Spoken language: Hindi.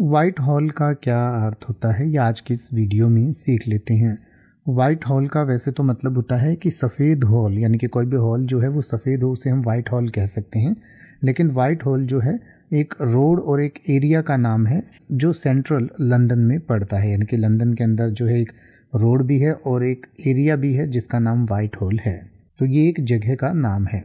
व्हाइट हॉल का क्या अर्थ होता है ये आज की इस वीडियो में सीख लेते हैं। व्हाइट हॉल का वैसे तो मतलब होता है कि सफ़ेद हॉल, यानी कि कोई भी हॉल जो है वो सफ़ेद हो उसे हम व्हाइट हॉल कह सकते हैं। लेकिन व्हाइट हॉल जो है एक रोड और एक एरिया का नाम है जो सेंट्रल लंदन में पड़ता है, यानी कि लंदन के अंदर जो है एक रोड भी है और एक एरिया भी है जिसका नाम व्हाइट हॉल है। तो ये एक जगह का नाम है।